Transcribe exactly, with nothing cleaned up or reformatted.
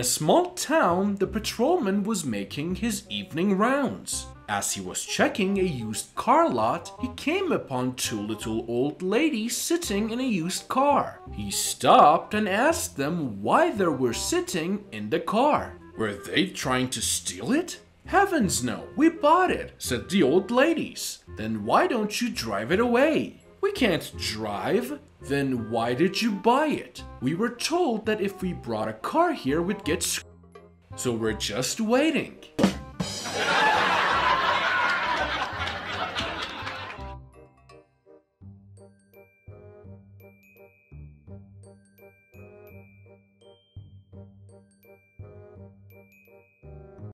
a small town, the patrolman was making his evening rounds. As he was checking a used car lot, he came upon two little old ladies sitting in a used car. He stopped and asked them why they were sitting in the car. Were they trying to steal it? Heavens no, we bought it, said the old ladies. Then why don't you drive it away? We can't drive. Then why did you buy it? We were told that if we brought a car here, we'd get screwed. So we're just waiting.